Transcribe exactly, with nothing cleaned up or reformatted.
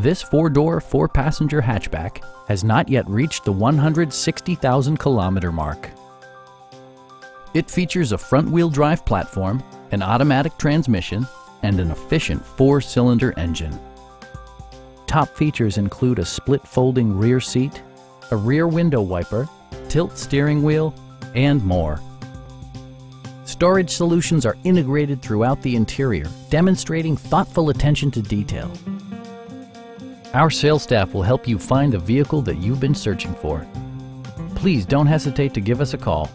This four-door, four-passenger hatchback has not yet reached the one hundred sixty thousand kilometer mark. It features a front-wheel drive platform, an automatic transmission, and an efficient four-cylinder engine. Top features include a split folding rear seat, a rear window wiper, tilt steering wheel, and more. Storage solutions are integrated throughout the interior, demonstrating thoughtful attention to detail. Our sales staff will help you find the vehicle that you've been searching for. Please don't hesitate to give us a call.